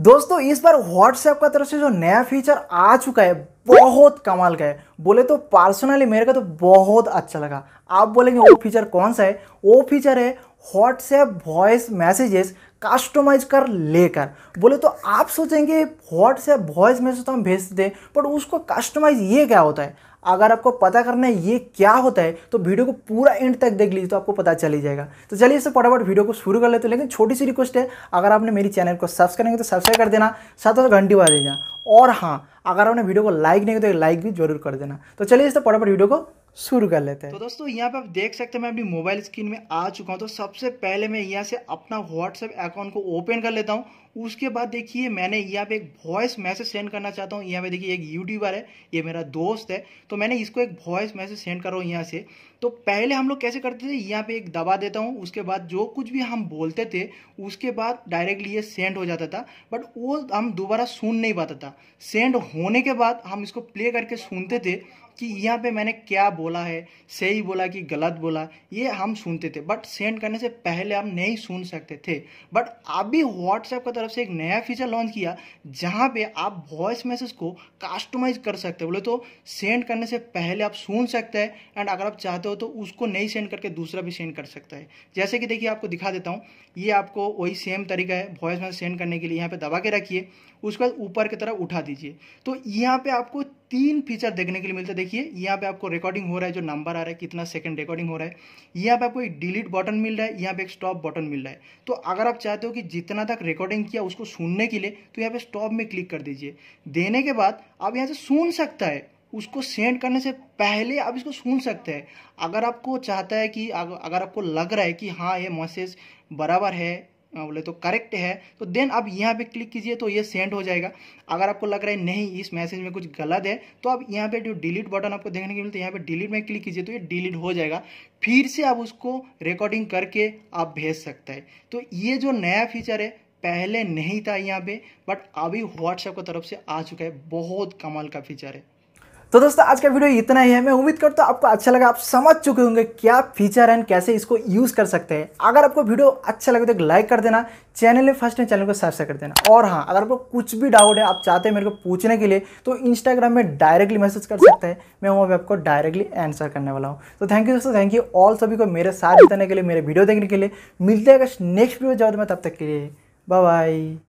दोस्तों इस बार WhatsApp का तरफ से जो नया फीचर आ चुका है बहुत कमाल का है। बोले तो पर्सनली मेरे को तो बहुत अच्छा लगा। आप बोलेंगे वो फीचर कौन सा है? वो फीचर है WhatsApp वॉइस मैसेजेस कस्टमाइज कर लेकर। बोले तो आप सोचेंगे WhatsApp वॉइस मैसेज तो हम भेजते हैं, बट उसको कस्टमाइज ये क्या होता है? अगर आपको पता करना है ये क्या होता है तो वीडियो को पूरा एंड तक देख लीजिए, तो आपको पता चल ही जाएगा। तो चलिए इससे फटाफट वीडियो को शुरू कर लेते हैं। लेकिन छोटी सी रिक्वेस्ट है, अगर आपने मेरी चैनल को सब्सक्राइब करेंगे तो सब्सक्राइब कर देना, साथ में घंटी बजा देना, और हाँ अगर आपने वीडियो को लाइक नहीं किया तो लाइक भी जरूर कर देना। तो चलिए इससे फटाफट वीडियो को शुरू कर लेते हैं। तो दोस्तों यहाँ पे आप देख सकते हैं मैं अपनी मोबाइल स्क्रीन में आ चुका हूँ। तो सबसे पहले मैं यहाँ से अपना व्हाट्सएप अकाउंट को ओपन कर लेता हूँ। उसके बाद देखिए मैंने यहाँ पे एक वॉइस मैसेज सेंड करना चाहता हूँ। यहाँ पे देखिए एक यूट्यूबर है, ये मेरा दोस्त है, तो मैंने इसको एक वॉइस मैसेज सेंड कर रहा हूँ यहाँ से। तो पहले हम लोग कैसे करते थे, यहाँ पे एक दबा देता हूँ, उसके बाद जो कुछ भी हम बोलते थे उसके बाद डायरेक्टली ये सेंड हो जाता था, बट वो हम दोबारा सुन नहीं पाता था। सेंड होने के बाद हम इसको प्ले करके सुनते थे कि यहाँ पे मैंने क्या बोला है, सही बोला कि गलत बोला, ये हम सुनते थे, बट सेंड करने से पहले हम नहीं सुन सकते थे। बट अभी व्हाट्सएप की तरफ से एक नया फीचर लॉन्च किया जहाँ पे आप वॉइस मैसेज को कस्टमाइज कर सकते हो। बोले तो सेंड करने से पहले आप सुन सकते हैं, एंड अगर आप चाहते हो तो उसको नहीं सेंड करके दूसरा भी सेंड कर सकता है। जैसे कि देखिए आपको दिखा देता हूँ, ये आपको वही सेम तरीका है वॉइस मैसेज सेंड करने के लिए। यहाँ पर दबा के रखिए, उसके बाद ऊपर की तरफ उठा दीजिए। तो यहाँ पर आपको 3 फीचर देखने के लिए मिलता है। देखिए यहाँ पे आपको रिकॉर्डिंग हो रहा है, जो नंबर आ रहा है कितना सेकंड रिकॉर्डिंग हो रहा है, यहाँ पे आपको एक डिलीट बटन मिल रहा है, यहाँ पे एक स्टॉप बटन मिल रहा है। तो अगर आप चाहते हो कि जितना तक रिकॉर्डिंग किया उसको सुनने के लिए, तो यहाँ पे स्टॉप में क्लिक कर दीजिए। देने के बाद आप यहाँ से सुन सकता है, उसको सेंड करने से पहले आप इसको सुन सकते हैं। अगर आपको चाहता है कि अगर आपको लग रहा है कि हाँ ये मैसेज बराबर है, बोले तो करेक्ट है, तो देन आप यहाँ पे क्लिक कीजिए तो ये सेंड हो जाएगा। अगर आपको लग रहा है नहीं इस मैसेज में कुछ गलत है, तो आप यहाँ पे जो डिलीट बटन आपको देखने के मिलता है, यहाँ पे डिलीट में क्लिक कीजिए तो ये डिलीट हो जाएगा। फिर से आप उसको रिकॉर्डिंग करके आप भेज सकते हैं। तो ये जो नया फीचर है पहले नहीं था यहाँ पे, बट अभी व्हाट्सएप की तरफ से आ चुका है, बहुत कमाल का फीचर है। तो दोस्तों आज का वीडियो इतना ही है। मैं उम्मीद करता हूँ आपको अच्छा लगा, आप समझ चुके होंगे क्या फीचर है, कैसे इसको यूज़ कर सकते हैं। अगर आपको वीडियो अच्छा लगे तो एक लाइक कर देना, चैनल में फर्स्ट है चैनल को सब्सक्राइब कर देना, और हाँ अगर आपको कुछ भी डाउट है, आप चाहते हैं मेरे को पूछने के लिए, तो इंस्टाग्राम में डायरेक्टली मैसेज कर सकते हैं, मैं वहाँ पर आपको डायरेक्टली आंसर करने वाला हूँ। तो थैंक यू दोस्तों, थैंक यू ऑल सभी को मेरे साथ बिताने के लिए, मेरे वीडियो देखने के लिए। मिलते हैं नेक्स्ट वीडियो, जाओ तो मैं तब तक के लिए बाय बाय।